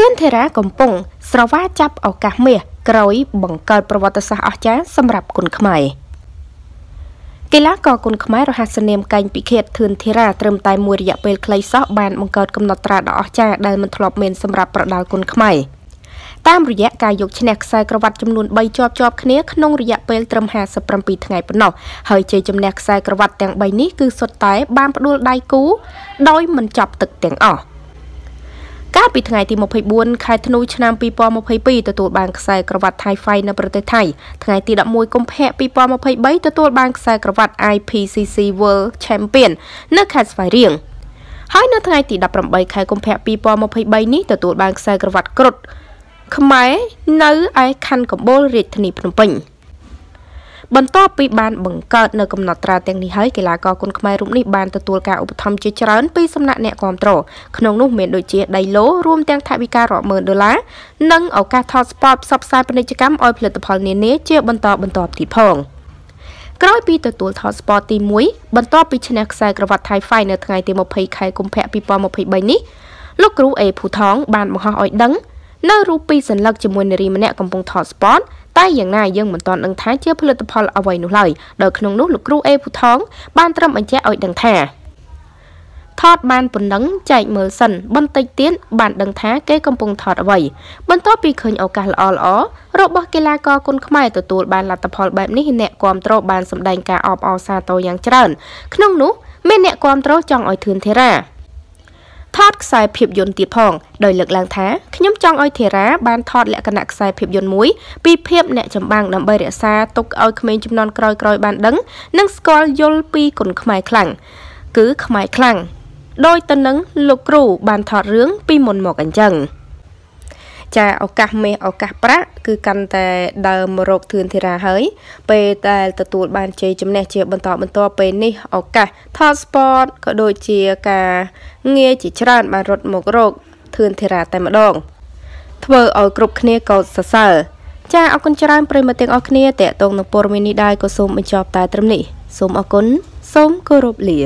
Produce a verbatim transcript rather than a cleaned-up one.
คืนเทระกมปงสระว่าจับเอากะเมียกรอยบังเกิดประวัติศาสตร์อาจารย์สำหรับคนขมายกีฬาก่อคนขมายรหัสเนียมการปิเขตเทือนเทระเติมตายมวยระยะเปลคลายซอกบานบังเกิดกำหนดตราดอกอาจารย์ได้มันถลบเมนสำหรับประดาคนขมายตามระยะการยกชนะใส่กระวัดจำนวนใบจอบจอบเนื้อขนมระยะเปลเติมหาสปรัมปีทั้งไงปนนอหอยเจจำแนกใส่กระวัดแต่งใบนี้คือสดใสบานประดูได้กู้โดยมันจับตึกแต่งออกก้าวปีทั้งไงที่มาพยบุญขายธนูชนะปีปอมาพยปีตัวตัวบางใส่กระวัดไทยไฟในประเทศไทยทั้งไงที่ดับมวยก้มแพะปีปอมาพยใบตัวตัวบางใส่กระวัด ไอ พี ซี ซี World Champion เนื้อขาดฝ่ายเรียงหอยเนื้อทั้งไงที่ดับประมาณใครก้มแพะปีปอมาพยใบนี้ตัวตัวบางใส่กระวัดกรดขมายเนื้อไอคันกับโบริธนีพนมเพ็ญบรรทุกปีบานบังเกิดเนื้อกำหนดตราแต่งนี้ให้กีฬากอคนขมายรุ่นนี้บานตัวตัวกาอุปธรรมเจริญปีสำนักแนกอมโตรขนมนุ่มเหม็นโดยเจี๊ยไดโลรวมแต่งทวิการอเมินเดล่านั่งเอาการทอสปอร์ตซับไซเป็นกิจกรรมออยผลิตภัณฑ์เนเน่เจี๊ยบรรทุกบรรทุกติดพองกร้อยปีตัวตัวทอสปอร์ตตีมุ้ยบรรทุกปีชนะใส่กระวัดไทยไฟเนื้อไงเตมเพยไข่กุมแพะปีปอมเพยใบนี้ลูกรู้เอผู้ท้องบานมหาอ้อยดังน่ารู้ปีสัญลักษณ์จมวยในรีมันแนกำปงทอสปอร์ตใต้อย่างน่ายังเหมือนตอนอังท้ายเจ้าผลิตภัณฑ์เอาไว้หนุ่มเลยโดยขนมนุ๊กลูกครูเอผู้ท้องบ้านตรมอันเจ้าอ่อยดังแท้ทอดบ้านปุ่นดังใจเมื่อสันบนติดเตี้ยนบ้านดังแท้เก้กำปงทอดเอาไว้บนโต๊ะปีเคยเอาการอ่อล้อรบกีฬากอคนขมายตัวตัวบ้านลัตพอลแบบนี้แนกความโตบ้านสำแดงการออบอซาโตอย่างเจริญขนมนุ๊กแม่แนกความโตจองอ่อยทืนเทระทอดสายเพียบยนต์ตีพองโดยเลือกแรงแท้ขย่มจองอ้อยเทระบานทอดและกระหนักสายเพียบยนต์มุ้ยปีเพียบเนี่ยจำบางนำใบเรียซาตกอ้อยขมิ้นจำนวนกรอยกรอยบานดังนั่งสกอลยลปีขนขมายคลั่งกือขมายคลั่งโดยตะนังลูกครูบานทอดเรื่องปีมนหมอกอันจังจะเอากะเมอเอากะประคือกันแต่เดิมโรคเทือนเทระเฮ้ยไปแต่ตะตูดบานเจจำแนกเจียบรรทอดบรรทอดไปนี่เอากะทอดสปอร์ตก็โดยเจียกะเงียจิจราดมารถหมกโรคเทือนเทระแต่มาดองเธอเอากรุบเนียกอดสะเสอจะเอาคนจราดไปมาเตียงเอาเนียแต่ตรงนักปรมินิได้ก็สมเป็นจอบตายตรมนี่สมเอาคนสมกรุบเหลี่ย